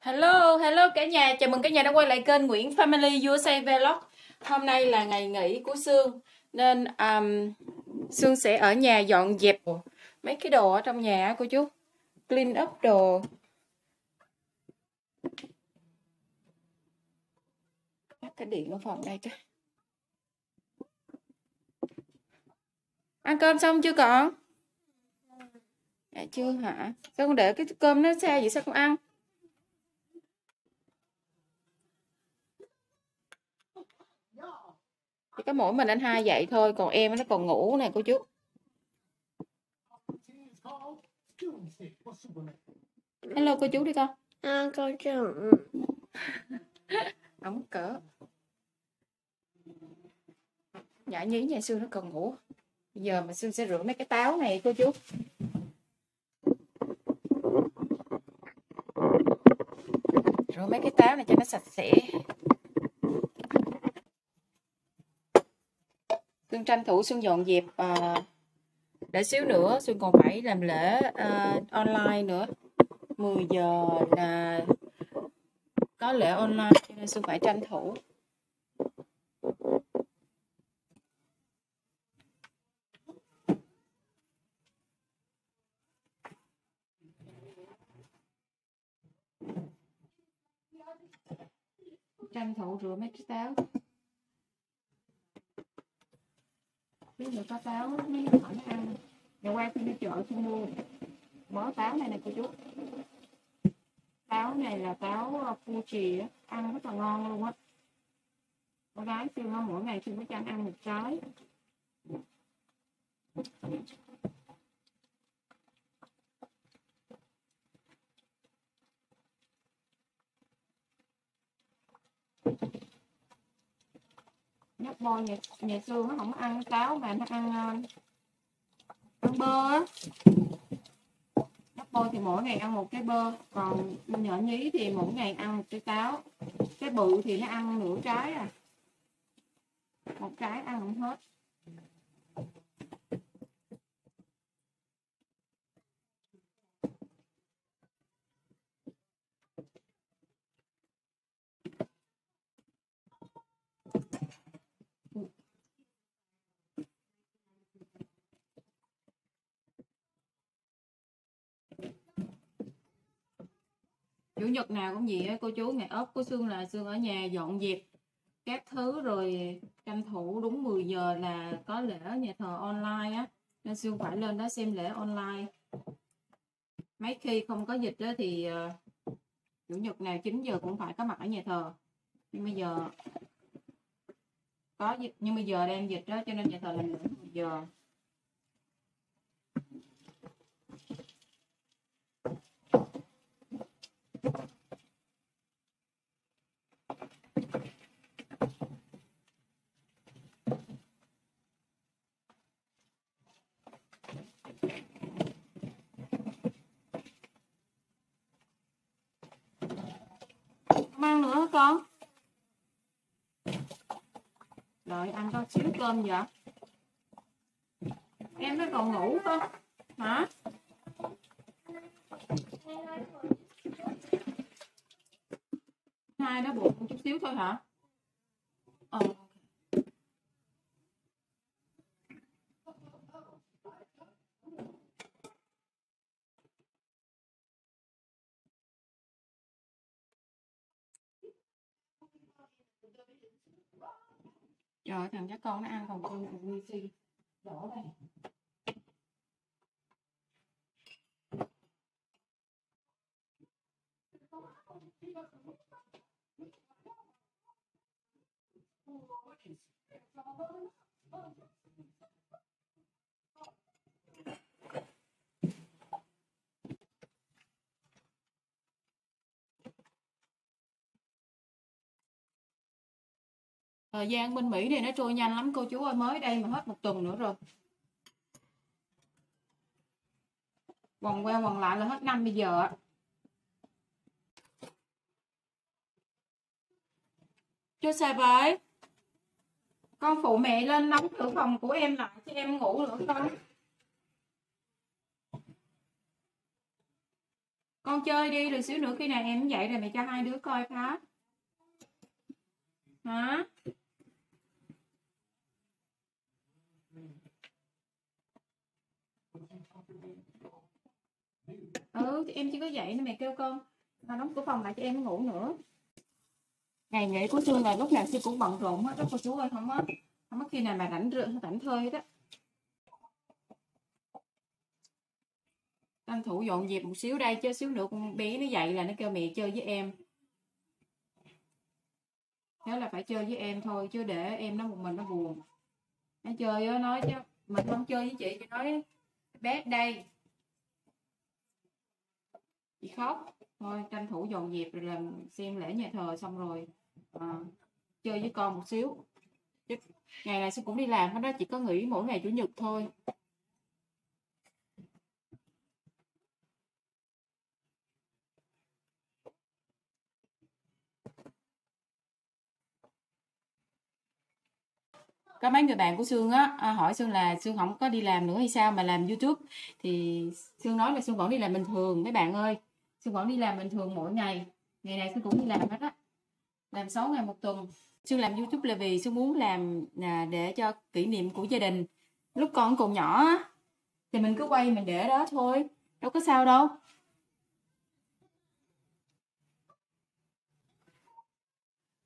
Hello cả nhà, chào mừng cả nhà đã quay lại kênh Nguyễn Family USA Vlog. Hôm nay là ngày nghỉ của Sương nên Sương sẽ ở nhà dọn dẹp mấy cái đồ ở trong nhà cô chú, clean up đồ. Tắt cái điện ở phòng đây chứ. Ăn cơm xong chưa con? Dạ chưa hả? Sao con để cái cơm nó xa vậy, sao không ăn? Chỉ có mỗi mình anh hai dậy thôi, còn em nó còn ngủ nè cô chú. Hello cô chú đi con. À, con chú. Ống cỡ. Nhỏ nhí nhà Sương nó còn ngủ. Bây giờ mà Sương sẽ rửa mấy cái táo này cô chú. Rửa mấy cái táo này cho nó sạch sẽ. Sương tranh thủ Sương dọn dẹp, để xíu nữa Sương còn phải làm lễ online nữa. 10 giờ là có lễ online cho nên Sương phải tranh thủ. Tranh thủ rửa mấy cái táo. Bây giờ có táo mấy hỏi nó ăn. Ngày qua tôi đi chợ tôi mua bó táo này nè cô chú. Táo này là táo Fuji, ăn rất là ngon luôn á. Con gái tôi nó mỗi ngày tôi mới cho ăn một trái. Nhóc bò nhà Sương nó không ăn táo mà nó ăn bơ á. Nhóc bò thì mỗi ngày ăn một cái bơ, còn nhỏ nhí thì mỗi ngày ăn một cái táo. Cái bự thì nó ăn nửa trái à, một trái ăn không hết. Chủ nhật nào cũng vậy cô chú, ngày ốp của Sương là Sương ở nhà dọn dẹp các thứ rồi tranh thủ đúng 10 giờ là có lễ nhà thờ online á, nên Sương phải lên đó xem lễ online. Mấy khi không có dịch đó thì chủ nhật nào 9 giờ cũng phải có mặt ở nhà thờ. Nhưng bây giờ có dịch, nhưng bây giờ đang dịch đó cho nên nhà thờ làm lễ 10 giờ. Mang nữa con. Đợi ăn có xíu cơm vậy. Em nó còn ngủ không? Hả? Hai nó buộc một chút xíu thôi hả? Rồi thằng các con nó ăn còn cơm còn nguyên si đổ đây. Thời gian bên Mỹ thì nó trôi nhanh lắm cô chú ơi, mới đây mà hết một tuần nữa rồi. Quần qua quần lại là hết năm bây giờ ạ. Chú xe với. Con phụ mẹ lên nóng thử phòng của em lại cho em ngủ nữa con. Con chơi đi, rồi xíu nữa khi nào em dậy rồi mẹ cho hai đứa coi Pháp. Hả? Ừ, thì em chỉ có dậy nên mẹ kêu con mà đóng cửa phòng lại cho em ngủ nữa. Ngày nghỉ của Sương là lúc nào Sương cũng bận rộn hết đó cô chú ơi, không có khi nào mà rảnh thơi hết á. Tranh thủ dọn dẹp một xíu đây chứ xíu nữa con bé nó dậy là nó kêu mẹ chơi với em. Thế là phải chơi với em thôi chứ để em nó một mình nó buồn. Nó chơi đó, nói chứ mình không chơi với chị nói bé đây. Chị khóc. Thôi tranh thủ dọn dẹp rồi làm xem lễ nhà thờ xong rồi chơi với con một xíu. Chứ ngày này Sương cũng đi làm hết đó, chỉ có nghỉ mỗi ngày chủ nhật thôi. Có mấy người bạn của Sương á hỏi Sương là Sương không có đi làm nữa hay sao mà làm YouTube, thì Sương nói là Sương vẫn đi làm bình thường mấy bạn ơi. Sương vẫn đi làm bình thường mỗi ngày. Ngày này Sương cũng đi làm hết á. Làm 6 ngày một tuần. Sương làm YouTube là vì Sương muốn làm để cho kỷ niệm của gia đình. Lúc con còn nhỏ á thì mình cứ quay mình để đó thôi, đâu có sao đâu.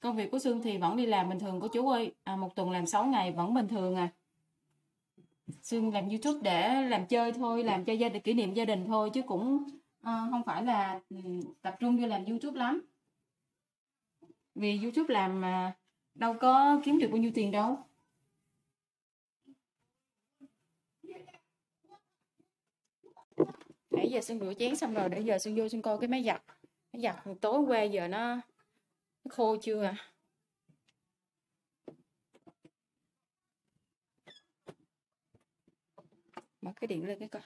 Công việc của Sương thì vẫn đi làm bình thường cô chú ơi, một tuần làm 6 ngày vẫn bình thường à. Sương làm YouTube để làm chơi thôi, làm cho gia đình, kỷ niệm gia đình thôi chứ cũng không phải là tập trung vô làm YouTube lắm. Vì YouTube làm mà đâu có kiếm được bao nhiêu tiền đâu. Nãy giờ Sương rửa chén xong rồi, để giờ Sương vô Sương coi cái máy giặt. Máy giặt tối hôm qua giờ nó khô chưa à? Mở cái điện lên cái coi.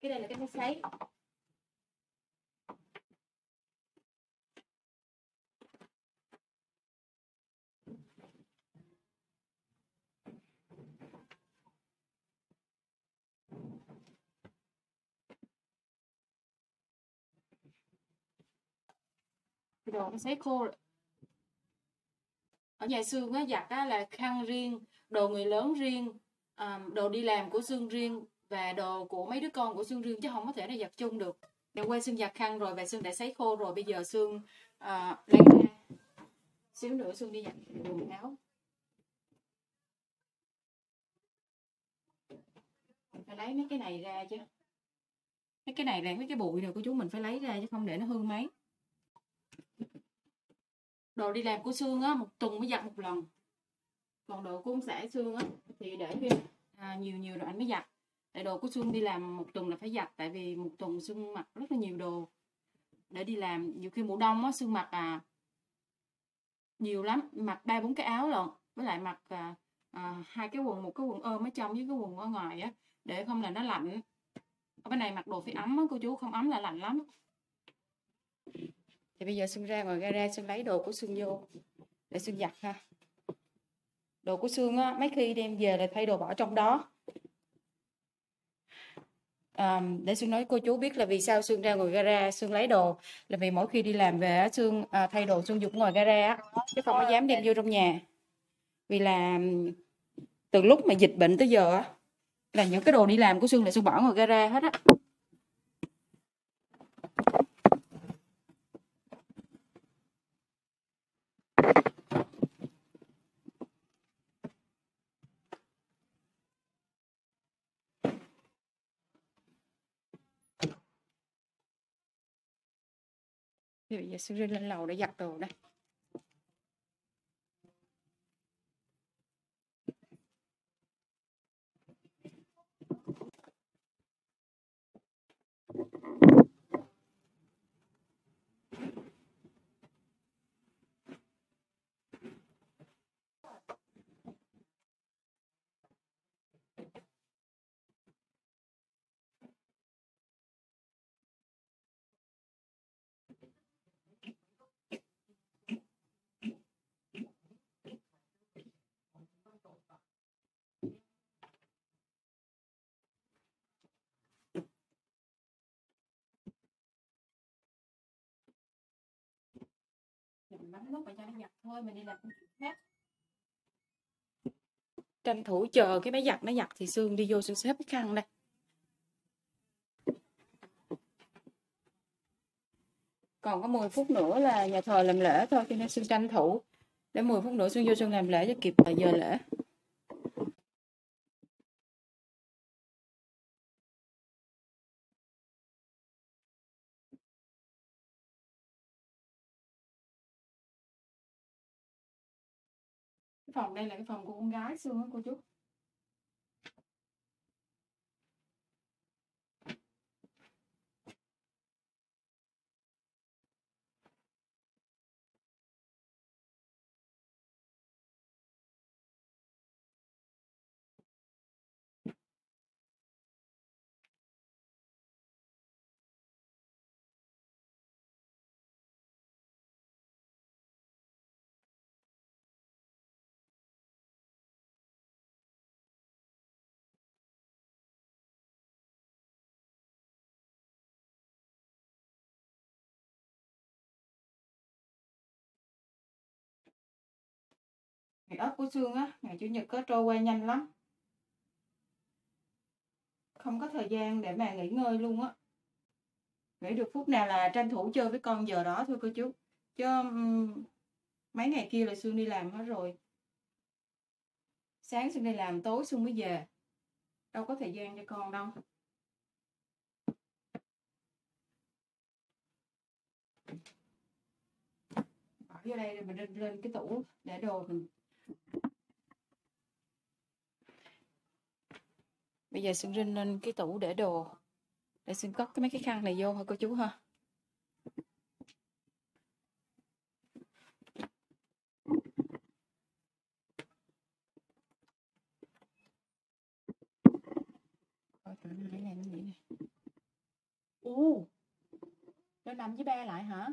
Cái này là cái máy sấy. Đồ nó sấy khô rồi. Ở nhà Sương á giặt á là khăn riêng, đồ người lớn riêng, đồ đi làm của Sương riêng và đồ của mấy đứa con của Sương riêng, chứ không có thể là giặt chung được. Đêm qua Sương giặt khăn rồi và Sương đã sấy khô rồi, bây giờ Sương lấy ra xíu nữa Sương đi giặt quần áo. Mình phải lấy mấy cái này ra chứ. Mấy cái này là mấy cái bụi này của chú mình phải lấy ra chứ không để nó hư máy. Đồ đi làm của Sương á một tuần mới giặt một lần, còn đồ của ông xã Sương á thì để nhiều rồi anh mới giặt. Tại đồ của Sương đi làm một tuần là phải giặt, tại vì một tuần Sương mặc rất là nhiều đồ để đi làm. Nhiều khi mùa đông á Sương mặc nhiều lắm, mặc 3-4 cái áo lận, với lại mặc 2 cái quần, một cái quần ôm ở trong với cái quần ở ngoài á, để không là nó lạnh. Ở bên này mặc đồ phải ấm á cô chú, không ấm là lạnh lắm. Thì bây giờ Sương ra ngoài gara Sương lấy đồ của Sương vô để Sương giặt ha. Đồ của Sương á mấy khi đem về là thay đồ bỏ trong đó. Để Sương nói cô chú biết là vì sao Sương ra ngoài gara Sương lấy đồ, là vì mỗi khi đi làm về Sương thay đồ Sương giục ngoài gara á, chứ không có dám đem vô trong nhà. Vì là từ lúc mà dịch bệnh tới giờ á là những cái đồ đi làm của Sương là Sương bỏ ngoài gara hết á. Bây giờ Sương lên lầu để giặt đồ đây. lắm lúc mà cho nó giặt thôi, mình đi làm công chuyện khác. Tranh thủ chờ cái máy giặt nó giặt thì Sương đi vô Sương xếp cái khăn đây. Còn có 10 phút nữa là nhà thờ làm lễ thôi, cho nên Sương tranh thủ để 10 phút nữa Sương vô Sương làm lễ cho kịp giờ lễ. Phòng đây là cái phòng của con gái Sương á cô chú. Ngày ớt của Sương á, ngày Chủ nhật có trôi qua nhanh lắm, không có thời gian để mà nghỉ ngơi luôn á. Nghỉ được phút nào là tranh thủ chơi với con giờ đó thôi cô chú. Chứ mấy ngày kia là Sương đi làm hết rồi. Sáng Sương đi làm, tối Sương mới về. Đâu có thời gian cho con đâu. Bỏ vô đây rồi mình lên, cái tủ để đồ mình. Bây giờ Sương rinh lên cái tủ để đồ để Sương cất cái mấy cái khăn này vô thôi cô chú ha. Ồ, nó nằm với ba lại hả?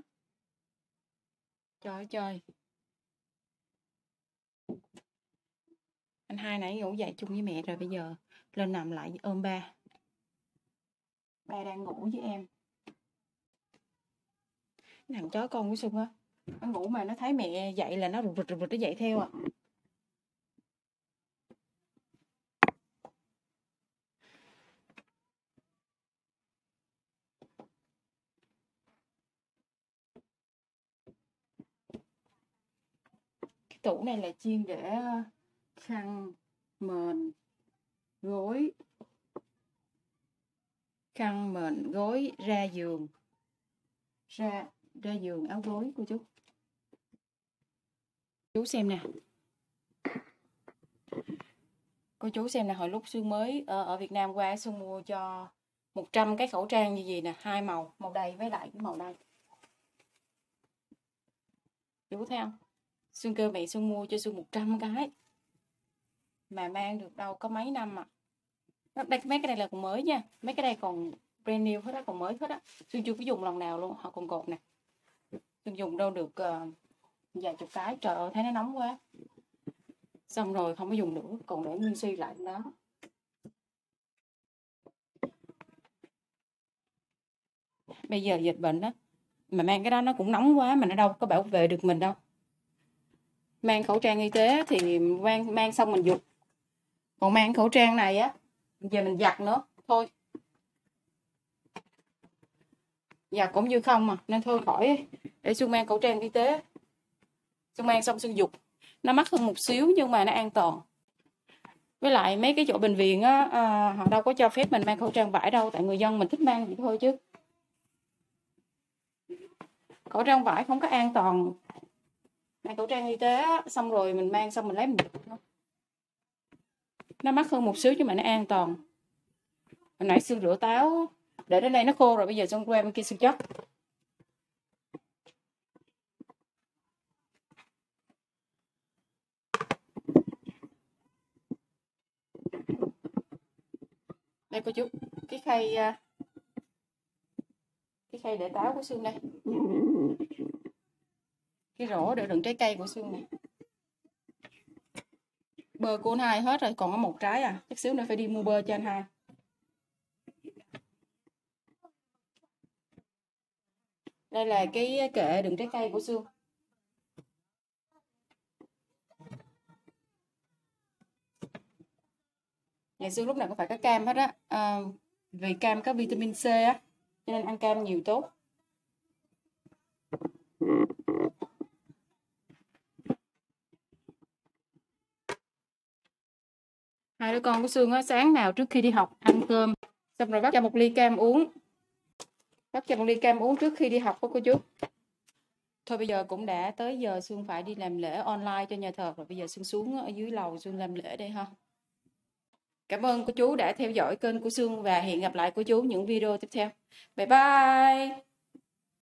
Trời ơi trời. Anh hai nãy ngủ dậy chung với mẹ rồi, bây giờ lên nằm lại ôm ba. Ba đang ngủ với em. Cái thằng chó con của Sương á, nó ngủ mà nó thấy mẹ dậy là nó rụt nó dậy theo à. Cái tủ này là chuyên để khăn, mền, gối. Khăn, mền, gối, ra giường. Ra giường, áo gối cô chú. Chú xem nè. Cô chú xem nè, hồi lúc Sương mới ở Việt Nam qua, Sương mua cho 100 cái khẩu trang như gì nè, hai màu, màu đầy với lại cái màu đây. Chú thấy không? Sương kêu mẹ Sương mua cho Sương 100 cái. Mà mang được đâu có mấy năm ạ. Đây, mấy cái này là còn mới nha. Mấy cái này còn brand new hết á, còn mới hết á. Sương chưa có dùng lần nào luôn, họ còn cột nè. Sương dùng đâu được vài chục cái, trời ơi thấy nó nóng quá. Xong rồi không có dùng nữa, còn để nguyên suy lại đó. Bây giờ dịch bệnh á, mà mang cái đó nó cũng nóng quá mà nó đâu có bảo vệ được mình đâu. Mang khẩu trang y tế thì mang xong mình giục. Còn mang khẩu trang này á, giờ mình giặt nữa, thôi. Giặt cũng như không mà, nên thôi khỏi để Sương mang khẩu trang y tế. Sương mang xong Sương giục. Nó mắc hơn một xíu nhưng mà nó an toàn. Với lại mấy cái chỗ bệnh viện á, họ đâu có cho phép mình mang khẩu trang vải đâu. Tại người dân mình thích mang vậy thôi chứ. Khẩu trang vải không có an toàn. Mang khẩu trang y tế á, xong rồi mình mang xong mình lấy mình giục thôi. Nó mắc hơn một xíu nhưng mà nó an toàn. Hồi nãy Sương rửa táo để đến đây nó khô rồi, bây giờ Sương qua bên kia Sương chất. Đây cô chú, cái khay để táo của Sương đây. Cái rổ để đựng trái cây của Sương này. Bơ của anh hai hết rồi, còn có một trái à. Chút xíu nữa phải đi mua bơ cho anh hai. Đây là cái kệ đựng trái cây của Sương. Nhà xưa lúc nào cũng phải có cam hết á, vì cam có vitamin C á, cho nên ăn cam nhiều tốt. Hai đứa con của Sương á, sáng nào trước khi đi học ăn cơm xong rồi bắt cho một ly cam uống, trước khi đi học đó cô chú. Thôi bây giờ cũng đã tới giờ Sương phải đi làm lễ online cho nhà thờ rồi, bây giờ Sương xuống ở dưới lầu Sương làm lễ đây ha. Cảm ơn cô chú đã theo dõi kênh của Sương và hẹn gặp lại cô chú những video tiếp theo. Bye bye.